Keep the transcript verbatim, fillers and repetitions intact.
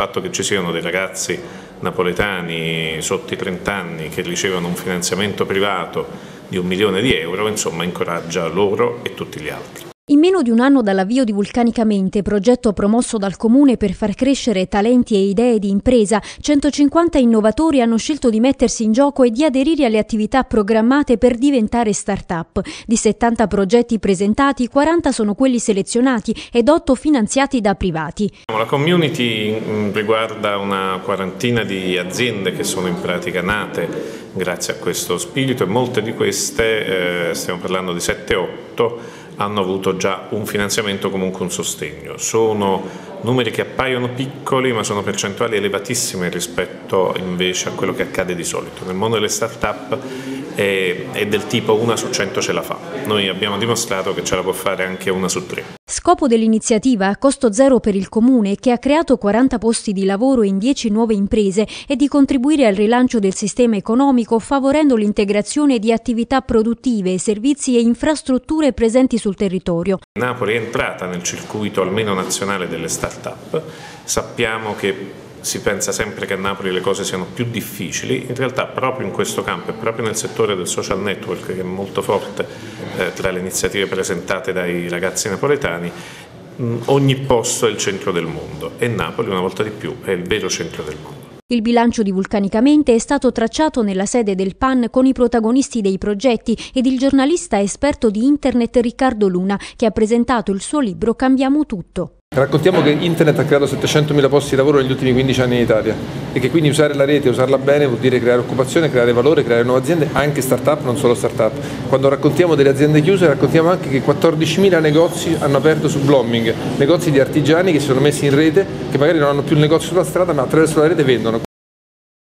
fatto che ci siano dei ragazzi napoletani sotto i trenta anni che ricevono un finanziamento privato di un milione di euro, insomma, incoraggia loro e tutti gli altri. In meno di un anno dall'avvio di Vulcanicamente, progetto promosso dal Comune per far crescere talenti e idee di impresa, centocinquanta innovatori hanno scelto di mettersi in gioco e di aderire alle attività programmate per diventare start-up. Di settanta progetti presentati, quaranta sono quelli selezionati ed otto finanziati da privati. La community riguarda una quarantina di aziende che sono in pratica nate grazie a questo spirito, e molte di queste, eh, stiamo parlando di sette otto, hanno avuto già un finanziamento, comunque un sostegno. Sono numeri che appaiono piccoli, ma sono percentuali elevatissime rispetto invece a quello che accade di solito. Nel mondo delle start-up è, è del tipo una su cento ce la fa. Noi abbiamo dimostrato che ce la può fare anche una su tre. Scopo dell'iniziativa a costo zero per il Comune, che ha creato quaranta posti di lavoro in dieci nuove imprese, è di contribuire al rilancio del sistema economico favorendo l'integrazione di attività produttive, servizi e infrastrutture presenti sul territorio. Napoli è entrata nel circuito almeno nazionale delle start-up. Sappiamo che si pensa sempre che a Napoli le cose siano più difficili, in realtà proprio in questo campo e proprio nel settore del social network, che è molto forte eh, tra le iniziative presentate dai ragazzi napoletani, mh, ogni posto è il centro del mondo e Napoli una volta di più è il vero centro del mondo. Il bilancio di Vulcanicamente è stato tracciato nella sede del P A N con i protagonisti dei progetti ed il giornalista esperto di internet Riccardo Luna, che ha presentato il suo libro Cambiamo tutto. Raccontiamo che internet ha creato settecentomila posti di lavoro negli ultimi quindici anni in Italia e che quindi usare la rete, usarla bene vuol dire creare occupazione, creare valore, creare nuove aziende, anche start-up, non solo start-up. Quando raccontiamo delle aziende chiuse raccontiamo anche che quattordicimila negozi hanno aperto su Bloomberg, negozi di artigiani che si sono messi in rete, che magari non hanno più il negozio sulla strada ma attraverso la rete vendono.